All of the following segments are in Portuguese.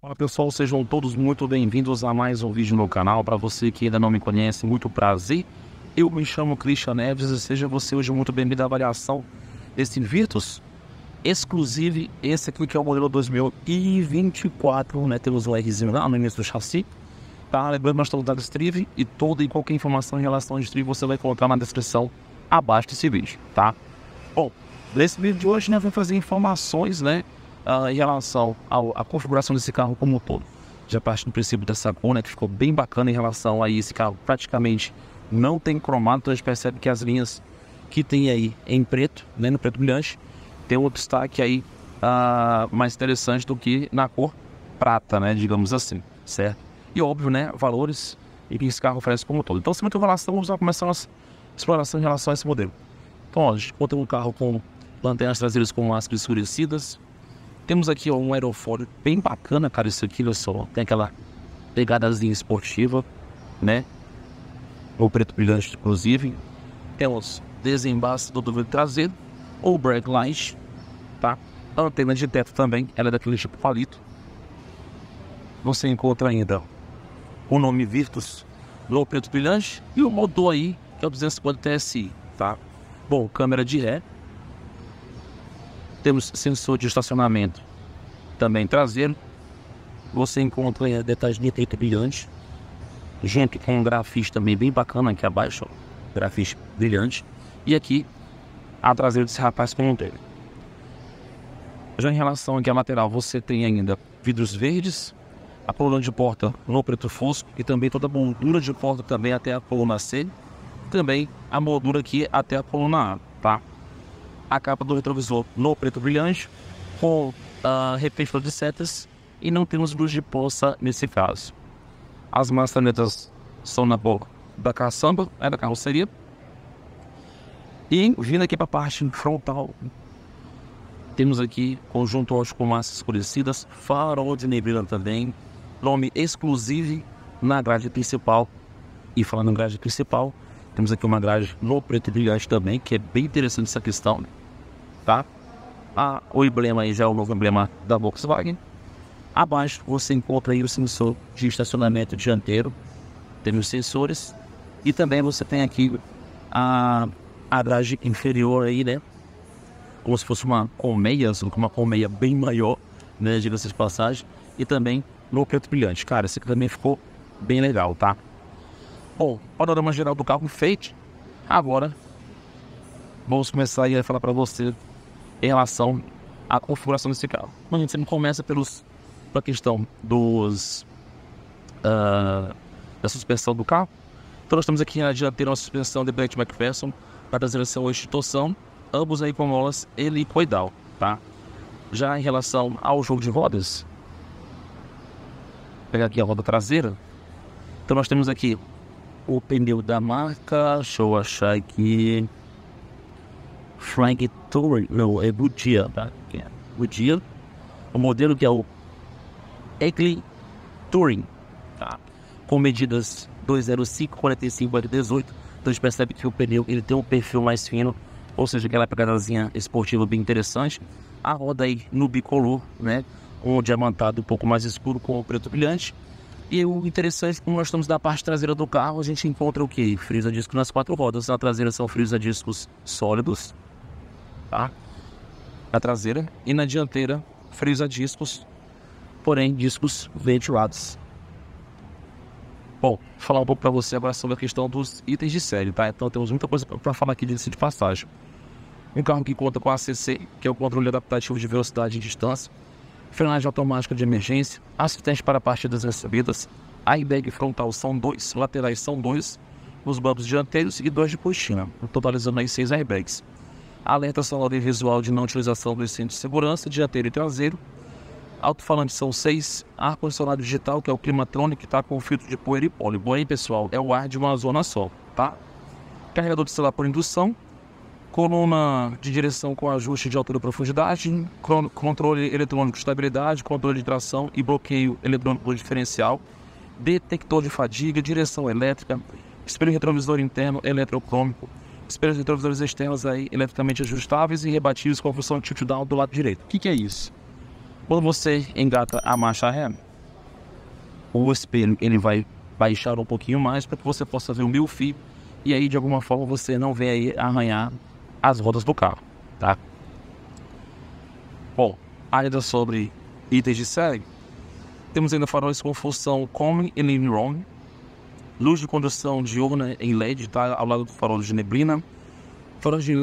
Olá pessoal, sejam todos muito bem-vindos a mais um vídeo no canal. Para você que ainda não me conhece, muito prazer. Eu me chamo Christian Neves e seja você hoje muito bem-vindo à avaliação desse Virtus Exclusive. Esse aqui que é o modelo 2024, né? Temos o LEDzinho lá no início do chassi. Tá? Lembrando que nós estamos da Distrive e toda e qualquer informação em relação à Distrive você vai colocar na descrição abaixo desse vídeo, tá? Bom, nesse vídeo de hoje, né, vou fazer informações, né? Em relação à configuração desse carro como um todo. Já parte do princípio dessa cor, né, que ficou bem bacana em relação a esse carro. Praticamente não tem cromado, então a gente percebe que as linhas que tem aí em preto, né, no preto brilhante, tem um destaque aí mais interessante do que na cor prata, né, digamos assim, certo? E óbvio, né, valores e que esse carro oferece como um todo. Então, sem muita relação, vamos começar a nossa exploração em relação a esse modelo. Então, ó, a gente conta um carro com lanternas traseiras com aspas escurecidas. Temos aqui, ó, um aerofólio bem bacana, cara, isso aqui, olha só, tem aquela pegadazinha esportiva, né? O preto brilhante, inclusive. Temos desembaste do vidro traseiro, ou brake light, tá? A antena de teto também, ela é daquele tipo palito. Você encontra ainda o nome Virtus no preto brilhante e o motor aí, que é o 250 TSI, tá? Bom, câmera de ré. Temos sensor de estacionamento também traseiro. Você encontra detalhes de teto brilhante. Gente, tem um grafite também bem bacana aqui abaixo, ó. Grafite brilhante. E aqui, a traseira desse rapaz com um dele. Já em relação aqui à lateral, você tem ainda vidros verdes. A coluna de porta no preto fosco. E também toda a moldura de porta também até a coluna C. Também a moldura aqui até a coluna A, tá? A capa do retrovisor no preto brilhante, com refeitor de setas, e não temos luz de poça nesse caso. As maçanetas são na boca da caçamba, é da carroceria. E vindo aqui para a parte frontal, temos aqui conjunto ótico com massas escurecidas, farol de neblina também, nome exclusivo na grade principal. E falando em grade principal, temos aqui uma grade no preto brilhante também, que é bem interessante essa questão, tá? O emblema aí já é o novo emblema da Volkswagen. Abaixo você encontra aí o sensor de estacionamento dianteiro. Temos sensores. E também você tem aqui a grade inferior aí, né? Como se fosse uma colmeia, uma colmeia bem maior, né? Diga-se de passagem. E também no preto brilhante. Cara, esse aqui também ficou bem legal, tá? Bom, panorama geral do carro feito. Agora, vamos começar aí a falar para você em relação à configuração desse carro. Mas a gente sempre começa pela questão da suspensão do carro. Então nós temos aqui na dianteira uma suspensão de break MacPherson, para trazer essa hoje de torção, ambos aí com molas helicoidal, tá? Já em relação ao jogo de rodas, vou pegar aqui a roda traseira. Então nós temos aqui o pneu da marca, deixa eu achar aqui, Frank Touring, não, é Goodyear, tá? Goodyear, o modelo que é o Eclin Touring, tá? Com medidas 205, 45 x 18, então a gente percebe que o pneu ele tem um perfil mais fino, ou seja, aquela pegadazinha esportiva bem interessante. A roda aí no bicolor, né? Com o diamantado um pouco mais escuro com o preto brilhante. E o interessante, como nós estamos da parte traseira do carro, a gente encontra o que? Freios a disco nas quatro rodas. Na traseira são freios a discos sólidos, tá? Na traseira. E na dianteira, freios a discos, porém discos venturados. Bom, vou falar um pouco para você agora sobre a questão dos itens de série, tá? Então temos muita coisa para falar aqui de passagem. Um carro que conta com a ACC, que é o controle adaptativo de velocidade e distância, frenagem automática de emergência, assistente para partidas recebidas, airbag frontal são 2, laterais são 2, os bancos dianteiros e 2 de coxinha, totalizando aí 6 airbags. Alerta sonoro e visual de não utilização do cinto de segurança, dianteiro e traseiro. Alto-falante são 6, ar-condicionado digital, que é o Climatronic, que está com filtro de poeira e pólen. Bom aí, pessoal, é o ar de uma zona só, tá? Carregador de celular por indução. Coluna de direção com ajuste de altura e profundidade, controle eletrônico de estabilidade, controle de tração e bloqueio eletrônico diferencial, detector de fadiga, direção elétrica, espelho retrovisor interno eletrocrômico, espelhos retrovisores externos aí eletricamente ajustáveis e rebatíveis com a função tilt-down do lado direito. O que é isso? Quando você engata a marcha ré, o espelho ele vai baixar um pouquinho mais para que você possa ver o meio-fio e aí de alguma forma você não vê aí arranhar as rodas do carro, tá? Bom, ainda sobre itens de série, temos ainda faróis com função Coming e Living Room, luz de condução diurna em LED, tá? Ao lado do farol de neblina,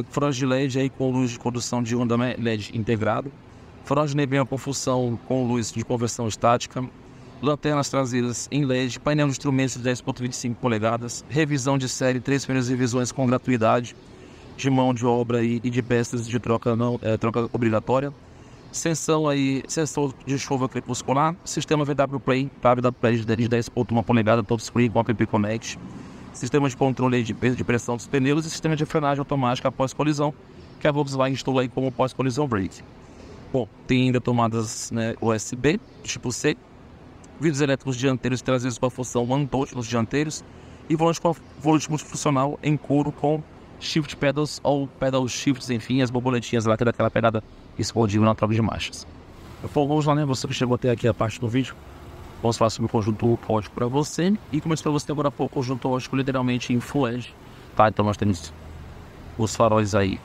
faróis de LED aí com luz de condução diurna LED integrado, faróis de neblina com função com luz de conversão estática, lanternas traseiras em LED, painel de instrumentos de 10,25 polegadas, revisão de série, 3 primeiras revisões com gratuidade, de mão de obra e de peças de troca, não, troca obrigatória, sensor de chuva crepuscular, sistema VW Play, VW Play de 10,1 polegada, touchscreen com app Connect, sistema de controle de peso de pressão dos pneus e sistema de frenagem automática após colisão, que a Volkswagen instalou aí como pós-colisão brake. Bom, tem ainda tomadas, né, USB, tipo C, vidros elétricos dianteiros trazidos com a função One Touch nos dianteiros e volante com volante multifuncional em couro com shift pedals ou pedal shifts, enfim, as borboletinhas lá, tem aquela pegada escondida na troca de marchas. Então vamos lá, né, você que chegou até aqui a parte do vídeo, vamos falar sobre o conjunto ótico para você e como eu disse para você agora, o conjunto ótico literalmente em full LED, tá? Então nós temos os faróis aí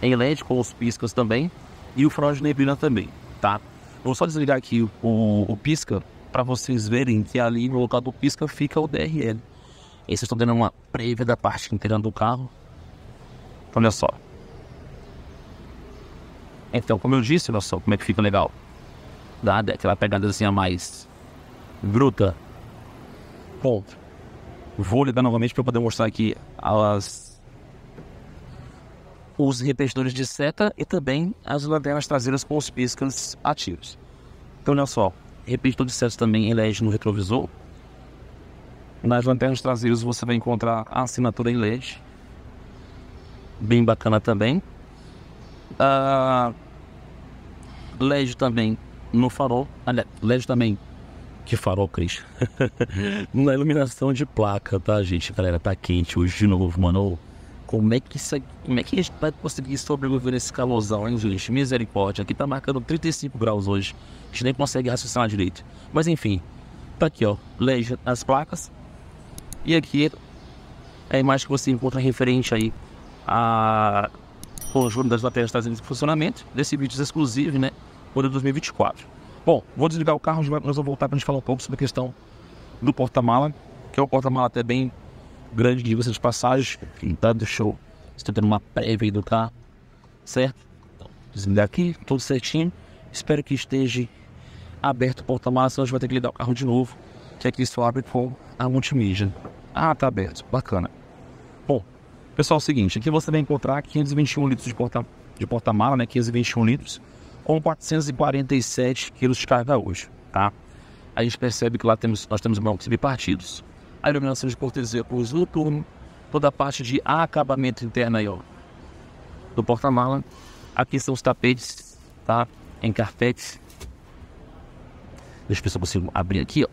em LED com os piscas também e o farol de neblina também, tá? Vou só desligar aqui o pisca para vocês verem que ali no local do pisca fica o DRL. E vocês estão dando uma prévia da parte inteira do carro. Então, olha só. Então, como eu disse, olha só como é que fica legal. Dá aquela pegadazinha mais bruta. Bom, vou ligar novamente para poder mostrar aqui os repetidores de seta e também as lanternas traseiras com os piscas ativos. Então, olha só. Repetitor de seta também em LED no retrovisor. Nas lanternas traseiras você vai encontrar a assinatura em LED. Bem bacana também. LED também no farol. Aliás, LED também. Que farol, Christian? Na iluminação de placa, tá, gente? Galera, tá quente hoje de novo, mano. Como é que a gente vai conseguir sobreviver nesse calorzão, hein, gente? Misericórdia, aqui tá marcando 35 graus hoje. A gente nem consegue raciocinar direito. Mas enfim, tá aqui, ó, LED nas placas. E aqui é a imagem que você encontra referente aí a conjunto das laterais trazendo esse funcionamento desse Virtus Exclusive, né, por 2024. Bom, vou desligar o carro, nós vamos voltar pra gente falar um pouco sobre a questão do porta-mala, que é um porta-mala até bem grande de vocês de passagem, tá? Deixa eu estar tendo uma prévia aí do carro, certo? Então, desligar aqui, tudo certinho. Espero que esteja aberto o porta-mala, senão a gente vai ter que ligar o carro de novo, que aqui só abre com a multimídia. Ah, tá aberto, bacana. Bom, pessoal, é o seguinte, aqui você vai encontrar 521 litros de porta-mala, né? 521 litros, com 447 quilos de carga hoje, tá? A gente percebe que lá nós temos bancos bipartidos, a iluminação de cortesia com luz noturno, toda a parte de acabamento interno aí, ó, do porta-mala. Aqui são os tapetes, tá? Em carpetes. Deixa eu ver se eu consigo abrir aqui, ó,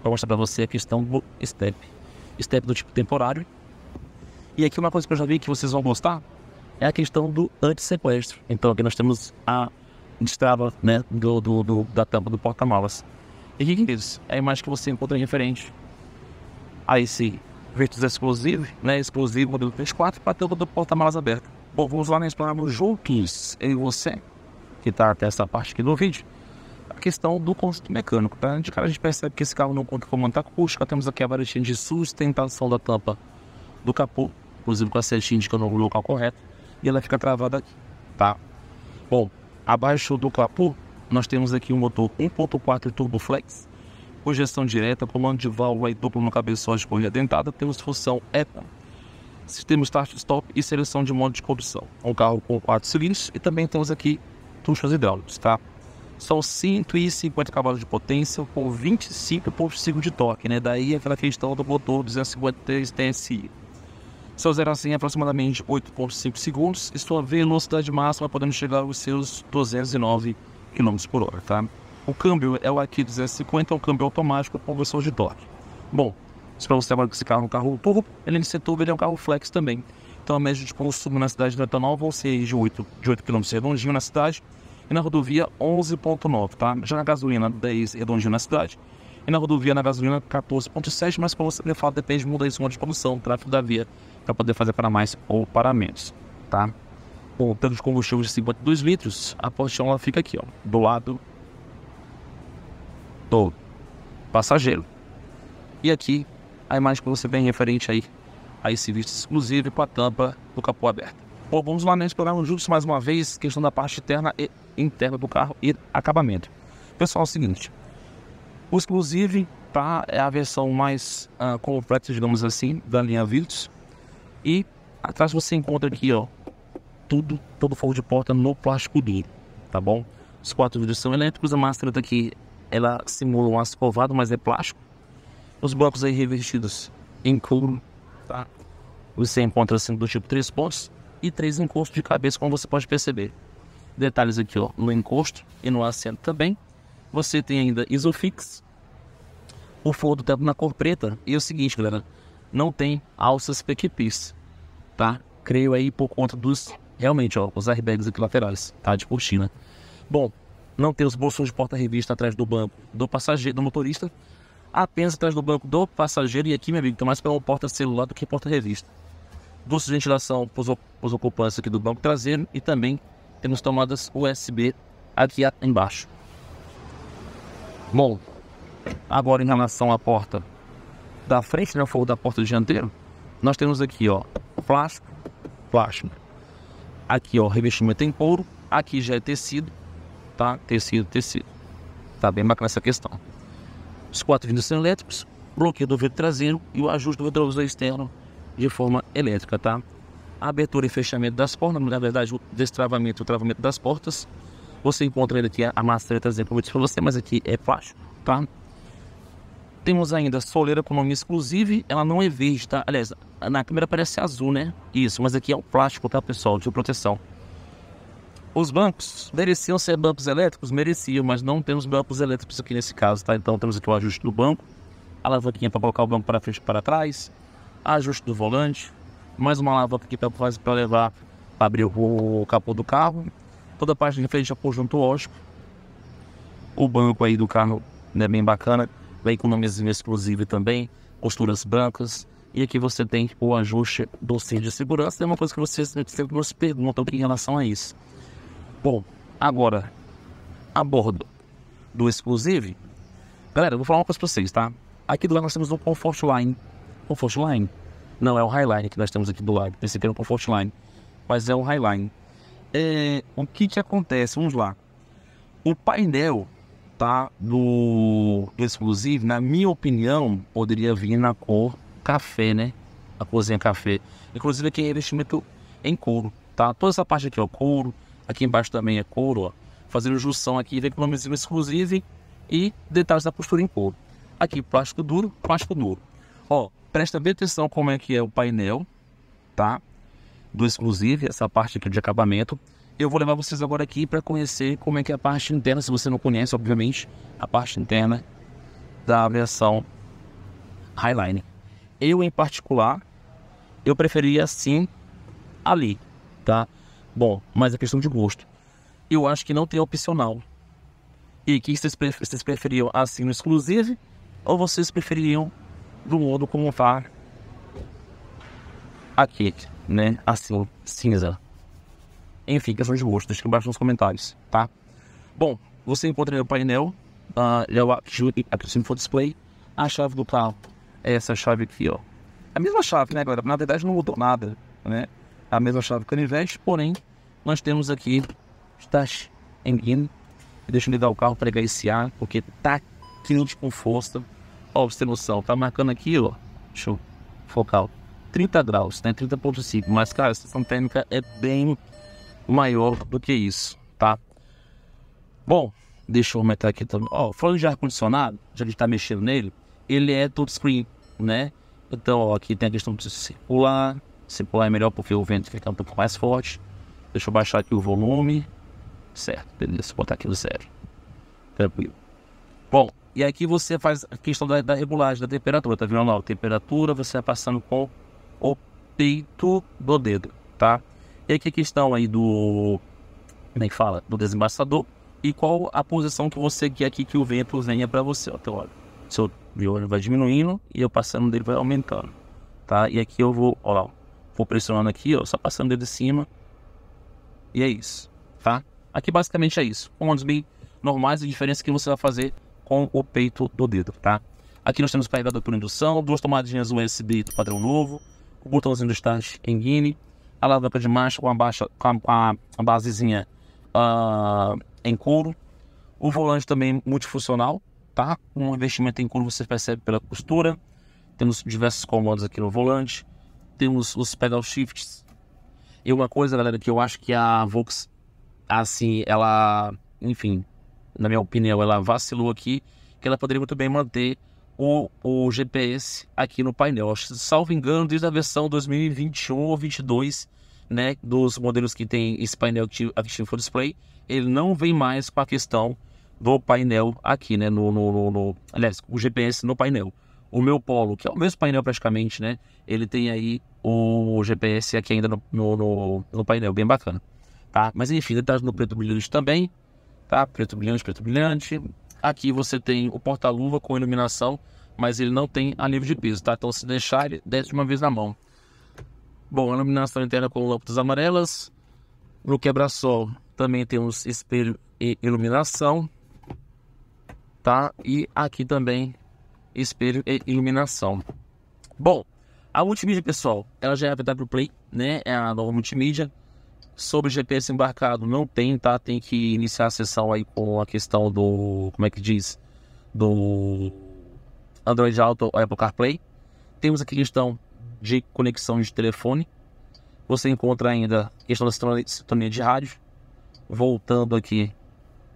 para mostrar para você a questão do step. Step do tipo temporário. E aqui uma coisa que eu já vi que vocês vão gostar é a questão do anti-sequestro. Então aqui nós temos a destrava, né, da tampa do porta-malas. E aqui, queridos, é a imagem que você encontra referente a esse Virtus Exclusive, né, exclusivo modelo 3.4, para a tampa do porta-malas aberta. Bom, vamos lá, né, explorarmos juntos, eu e você, que está até essa parte aqui do vídeo, a questão do conjunto mecânico, tá? De cara a gente percebe que esse carro não conta com manta acústica, temos aqui a varetinha de sustentação da tampa do capô, inclusive com a setinha indicando o local correto, e ela fica travada aqui, tá? Bom, abaixo do capô, nós temos aqui um motor 1.4 Turbo Flex, projeção direta, comando de válvula e duplo no cabeçote de correia dentada, temos função EPA, sistema start-stop e seleção de modo de condução. É um carro com 4 cilindros e também temos aqui tuchos hidráulicos, tá? São 150 cavalos de potência com 25,5 de torque, né? Daí aquela questão do motor 253 TSI. Seu 0 a 100 é aproximadamente 8,5 segundos e sua velocidade máxima podendo chegar aos seus 209 km por hora, tá? O câmbio é o aqui 250, é um câmbio automático com conversor de torque. Bom, se para você agora que esse carro é um carro turbo, ele nesse turbo ele é um carro flex também. Então a média de consumo na cidade de Natanol vão ser de 8 km redondinho na cidade e na rodovia 11,9, tá? Já na gasolina 10 redondinho na cidade E na rodovia, na gasolina, 14,7, mas como você de fato depende, muda isso de condução, tráfego da via, para poder fazer para mais ou para menos, tá? Bom, tanto de combustível de 52 litros, a porção ela fica aqui, ó, do lado do passageiro. E aqui, a imagem que você tem referente aí a esse Virtus Exclusive com a tampa do capô aberta. Bom, vamos lá, né, explorar juntos mais uma vez, questão da parte externa e interna do carro e acabamento. Pessoal, é o seguinte, o Exclusive, tá, é a versão mais completa, digamos assim, da linha Virtus. E atrás você encontra aqui, ó, tudo, todo o forro de porta no plástico duro, tá bom? Os quatro vidros são elétricos, a maçaneta aqui, ela simula um aço escovado, mas é plástico. Os bancos aí revestidos em couro, tá? Você encontra assim do tipo 3 pontos e 3 encostos de cabeça, como você pode perceber. Detalhes aqui, ó, no encosto e no assento também. Você tem ainda Isofix, o forro do teto na cor preta. E é o seguinte, galera, não tem alças PQPs, tá? Creio aí por conta dos, realmente, ó, os airbags aqui laterais, tá? De cortina. Bom, não tem os bolsos de porta-revista atrás do banco do passageiro, do motorista. Apenas atrás do banco do passageiro. E aqui, meu amigo, tem mais pela porta celular do que porta-revista. Dutos de ventilação para os ocupantes aqui do banco traseiro. E também temos tomadas USB aqui embaixo. Bom, agora em relação à porta da frente, né, o forro da porta dianteira, nós temos aqui, ó, plástico. Aqui, ó, revestimento em couro. Aqui já é tecido, tá? Tecido. Tá bem bacana essa questão. Os quatro vidros são elétricos, bloqueio do vidro traseiro e o ajuste do retrovisor externo de forma elétrica, tá? Abertura e fechamento das portas, na verdade, o destravamento e o travamento das portas. Você encontra ele aqui, a maçaneta, como eu disse para você, mas aqui é plástico, tá? Temos ainda a soleira com nome Exclusive, ela não é verde, tá? Aliás, na câmera parece azul, né? Isso, mas aqui é o plástico, tá, pessoal, de proteção. Os bancos mereciam ser bancos elétricos? Mereciam, mas não temos bancos elétricos aqui nesse caso, tá? Então temos aqui o ajuste do banco, a alavanquinha para colocar o banco para frente e para trás, ajuste do volante, mais uma alavanca aqui para levar, para abrir o capô do carro, toda a parte de referente ao conjunto ótico. O banco aí do carro é, né, bem bacana, vem com nomezinho Exclusive também, costuras brancas. E aqui você tem o ajuste do cinto de segurança, é uma coisa que vocês sempre nos perguntam aqui em relação a isso. Bom, agora, a bordo do Exclusive, galera, eu vou falar uma coisa pra vocês, tá? Aqui do lado nós temos um Comfortline. Comfortline? Não, é o Highline que nós temos aqui do lado. Pensei que era um Comfortline, mas é o Highline. É, o que que acontece? Vamos lá. O painel, tá, do Exclusive, na minha opinião, poderia vir na cor café, né? A corzinha café. Inclusive aqui é revestimento em couro, tá? Toda essa parte aqui, ó, couro. Aqui embaixo também é couro, ó. Fazendo junção aqui, vem com o nome Exclusive e detalhes da postura em couro. Aqui, plástico duro. Ó, presta bem atenção como é que é o painel, tá? Do Exclusive, essa parte aqui de acabamento. Eu vou levar vocês agora aqui para conhecer como é que é a parte interna, se você não conhece, obviamente, a parte interna da versão Highline. Eu, em particular, eu preferia assim ali, tá? Bom, mas é questão de gosto. Eu acho que não tem opcional. E que vocês preferiam assim no Exclusive? Ou vocês preferiam do modo como tá aqui, né? Assim, cinza. Enfim, questão de gosto. Deixa aqui embaixo nos comentários, tá? Bom, você encontra o painel. Eu acho que for display. A chave do carro é essa chave aqui, ó. A mesma chave, né, galera? Na verdade não mudou nada, né? A mesma chave canivete, porém nós temos aqui touch engine. Deixa eu ligar o carro para iniciar, porque tá quente com força. Ó, pra você ter noção, tá marcando aqui, ó, deixa eu focar, 30 graus, né, 30.5, mas cara, a sensação térmica é bem maior do que isso, tá? Bom, deixa eu aumentar aqui também, ó, falando de ar-condicionado, já que a gente tá mexendo nele, ele é touchscreen, né? Então, ó, aqui tem a questão de circular. Se pular é melhor porque o vento fica um pouco mais forte. Deixa eu baixar aqui o volume. Certo, beleza. Vou botar aqui no zero. Tranquilo. Bom, e aqui você faz a questão da regulagem da temperatura. Tá vendo lá? A temperatura você vai passando com o peito do dedo, tá? E aqui a questão aí do... nem fala? Do desembaçador. E qual a posição que você quer aqui que o vento venha pra você. Ó, então, olha. seu piolho vai diminuindo e eu passando dele vai aumentando, tá? E aqui eu vou, ó, vou pressionando aqui, ó, só passando dele de cima. E é isso, tá? Aqui basicamente é isso. Comandos bem normais, a diferença que você vai fazer com o peito do dedo, tá? Aqui nós temos o carregador por indução, duas tomadinhas USB do padrão novo, o botãozinho do start engine, a alavanca de marcha com a, basezinha em couro, o volante também multifuncional, tá? Um revestimento em couro você percebe pela costura. Temos diversos comandos aqui no volante, temos os pedal shifts. E uma coisa, galera, que eu acho que a Volkswagen, assim, ela, enfim, na minha opinião, ela vacilou aqui, que ela poderia muito bem manter o GPS aqui no painel. Salvo engano, desde a versão 2021 ou 22, né, dos modelos que tem esse painel Active for Display, ele não vem mais com a questão do painel aqui, né, aliás, o GPS no painel. O meu Polo, que é o mesmo painel praticamente, né, ele tem aí o GPS aqui ainda no painel, bem bacana, tá? Mas enfim, detalhes no preto brilhante também, tá? Preto brilhante... Aqui você tem o porta-luva com iluminação, mas ele não tem alívio de peso, tá? Então se deixar, ele desce de uma vez na mão. Bom, a iluminação interna com lâmpadas amarelas. No quebra-sol também temos espelho e iluminação, tá? E aqui também espelho e iluminação. Bom, a multimídia, pessoal, ela já é a VW Play, né? É a nova multimídia. Sobre GPS embarcado não tem, tá? Tem que iniciar a sessão aí com a questão do... como é que diz? Do Android Auto ou Apple CarPlay. Temos aqui a questão de conexão de telefone. Você encontra ainda a questão da sintonia de rádio. Voltando aqui.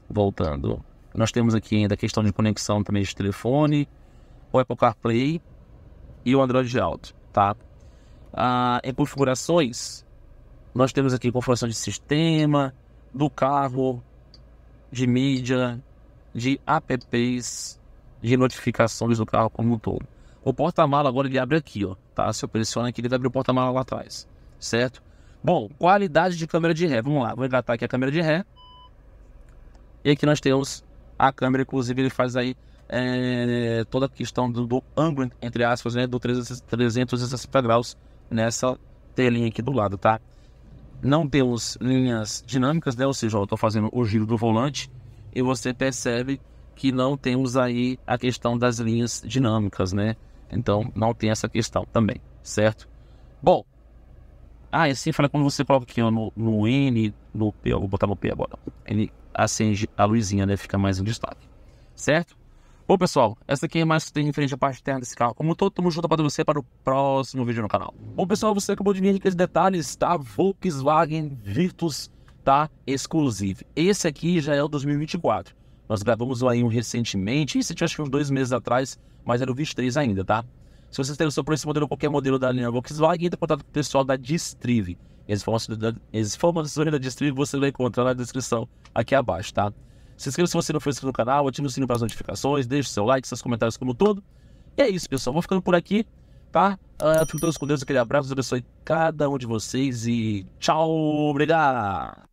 Voltando. Nós temos aqui ainda a questão de conexão também de telefone. O Apple CarPlay e o Android Auto, tá? Em configurações... Nós temos aqui configuração de sistema, do carro, de mídia, de apps, de notificações do carro como um todo. O porta-mala agora ele abre aqui, ó, tá? Se eu pressionar aqui, ele vai abrir o porta-mala lá atrás, certo? Bom, qualidade de câmera de ré. Vamos lá, vou engatar aqui a câmera de ré. E aqui nós temos a câmera, inclusive ele faz aí toda a questão do ângulo, entre aspas, né? Do 360 graus nessa telinha aqui do lado, tá? Não temos linhas dinâmicas, né? Ou seja, eu estou fazendo o giro do volante e você percebe que não temos aí a questão das linhas dinâmicas, né? Então, não tem essa questão também, certo? Bom, e assim fala quando você coloca aqui ó, no N, no P, eu vou botar no P agora. Ele acende a luzinha, né? Fica mais em destaque, certo? Bom, pessoal, essa aqui é mais que tem referente à parte interna desse carro. Como todo, tamo junto para você para o próximo vídeo no canal. Bom, pessoal, você acabou de ver aqueles detalhes, tá? Volkswagen Virtus, tá? Exclusive. Esse aqui já é o 2024. Nós gravamos aí um recentemente, isso tinha acho que uns 2 meses atrás, mas era o 23 ainda, tá? Se vocês têm o preço modelo, qualquer modelo da linha Volkswagen, entra em contato com o pessoal da Distrive. As informações da Distrive você vai encontrar na descrição aqui abaixo, tá? Se inscreva se você não for inscrito no canal, ative o sininho para as notificações, deixe seu like, seus comentários como todo. E é isso, pessoal. Vou ficando por aqui, tá? Fico todos com Deus, aquele abraço, abençoe cada um de vocês e tchau, obrigado!